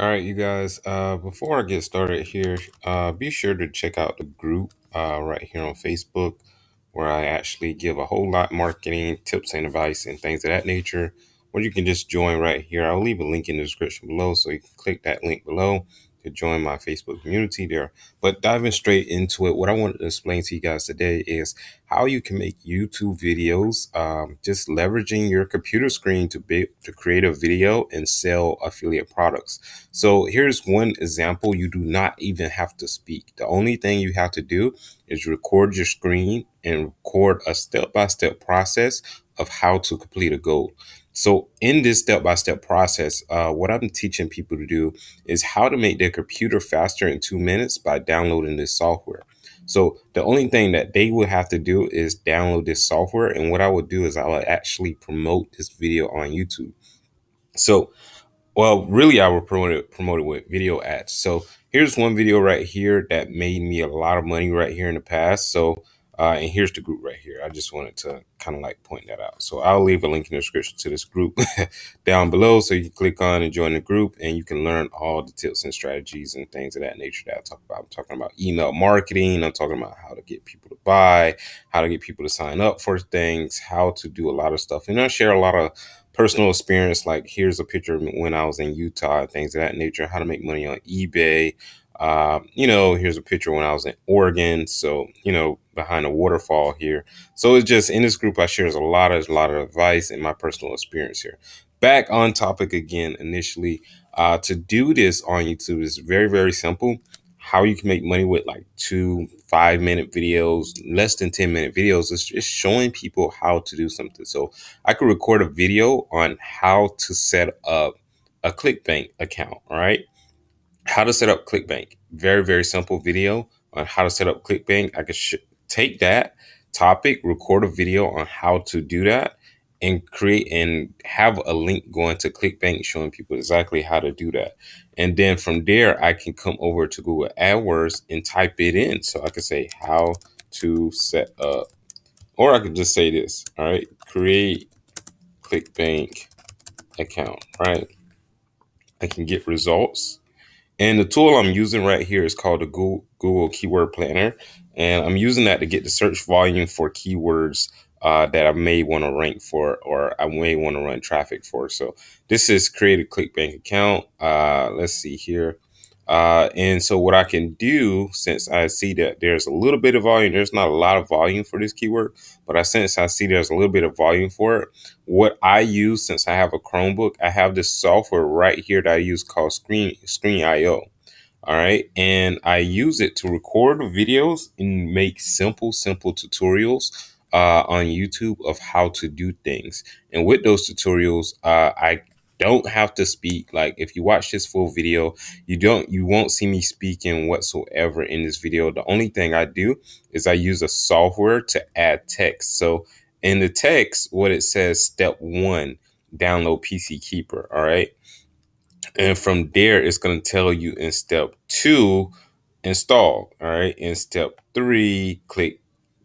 All right, you guys, before I get started here, be sure to check out the group right here on Facebook, where I actually give a whole lot of marketing tips and advice and things of that nature. Or you can just join right here. I'll leave a link in the description below, so you can click that link below to join my Facebook community there. But diving straight into it, what I wanted to explain to you guys today is how you can make YouTube videos, just leveraging your computer screen to create a video and sell affiliate products. So here's one example. You do not even have to speak. The only thing you have to do is record your screen and record a step-by-step process of how to complete a goal. So in this step-by-step process, what I'm teaching people to do is how to make their computer faster in 2 minutes by downloading this software. So the only thing that they will have to do is download this software. And what I would do is I will actually promote this video on YouTube. So, well, really, I would promote it with video ads. So here's one video right here that made me a lot of money right here in the past. So and here's the group right here. I just wanted to kind of like point that out. So I'll leave a link in the description to this group down below, so you can click on and join the group, and you can learn all the tips and strategies and things of that nature that I talk about. I'm talking about email marketing. I'm talking about how to get people to buy, how to get people to sign up for things, how to do a lot of stuff. And I share a lot of personal experience. Like here's a picture of when I was in Utah, things of that nature, how to make money on eBay. You know, here's a picture when I was in Oregon. So, you know, behind a waterfall here. So it's just in this group, I share a lot of advice and my personal experience here. Back on topic again, initially, to do this on YouTube is very, very simple. How you can make money with like 2 5-minute videos, less than 10-minute videos. It's just showing people how to do something. So I could record a video on how to set up a ClickBank account. All right. How to set up ClickBank. Very, very simple video on how to set up ClickBank. I could take that topic, record a video on how to do that, and create and have a link going to ClickBank showing people exactly how to do that. And then from there, I can come over to Google AdWords and type it in. So I could say how to set up, or I could just say this, all right, create ClickBank account, right? I can get results. And the tool I'm using right here is called the Google Keyword Planner. And I'm using that to get the search volume for keywords that I may want to rank for, or I may want to run traffic for. So this is create a ClickBank account. Let's see here. And so what I can do, since I see that there's a little bit of volume, there's not a lot of volume for this keyword, but since I see there's a little bit of volume for it, what I use, since I have a Chromebook, I have this software right here that I use called Screen.io. All right. And I use it to record videos and make simple tutorials on YouTube of how to do things. And with those tutorials, I don't have to speak. Like if you watch this full video, you won't see me speaking whatsoever in this video. The only thing I do is I use a software to add text. So in the text, what it says, step 1, download PC Keeper. All right. And from there, it's going to tell you in step 2, install. All right. In step 3, click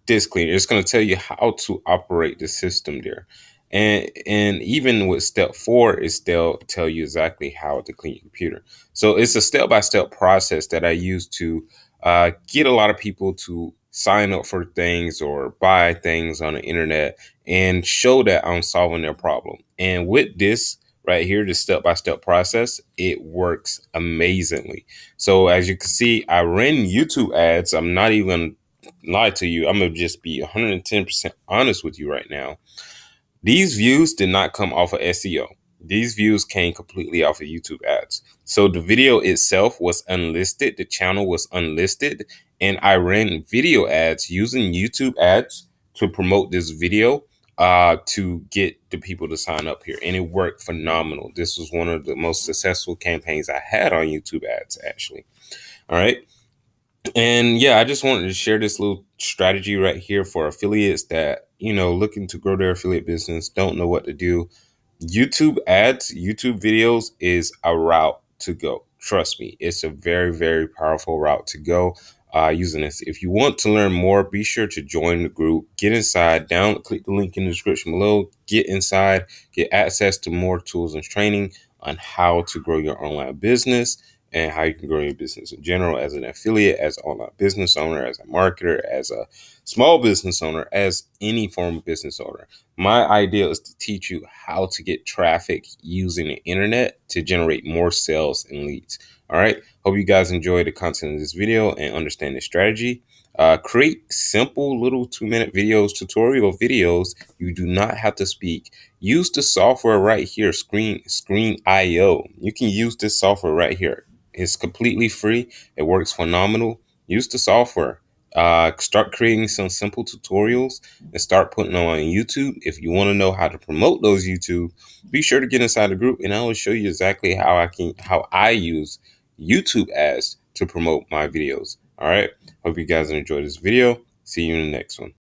disk cleaner. It's going to tell you how to operate the system there. And even with step 4, it still tell you exactly how to clean your computer. So it's a step-by-step process that I use to get a lot of people to sign up for things or buy things on the internet and show that I'm solving their problem. And with this right here, this step-by-step process, it works amazingly. So as you can see, I ran YouTube ads. I'm not even lie to you. I'm going to just be 110% honest with you right now. These views did not come off of SEO. These views came completely off of YouTube ads. So the video itself was unlisted. The channel was unlisted. And I ran video ads using YouTube ads to promote this video to get the people to sign up here. And it worked phenomenal. This was one of the most successful campaigns I had on YouTube ads, actually. All right. And yeah, I just wanted to share this little strategy right here for affiliates that, you know, looking to grow their affiliate business, don't know what to do. YouTube ads, YouTube videos is a route to go. Trust me, it's a very, very powerful route to go using this. If you want to learn more, be sure to join the group, get inside, click the link in the description below, get inside, get access to more tools and training. on how to grow your online business and how you can grow your business in general as an affiliate, as an online business owner, as a marketer, as a small business owner, as any form of business owner. My idea is to teach you how to get traffic using the internet to generate more sales and leads. All right. Hope you guys enjoy the content of this video and understand the strategy. Create simple little 2-minute videos, tutorial videos. You do not have to speak. Use the software right here, Screen.io. You can use this software right here. It's completely free. It works phenomenal. Use the software. Start creating some simple tutorials and start putting them on YouTube. If you want to know how to promote those YouTube, be sure to get inside the group, and I will show you exactly how I use YouTube ads to promote my videos. All right. Hope you guys enjoyed this video. See you in the next one.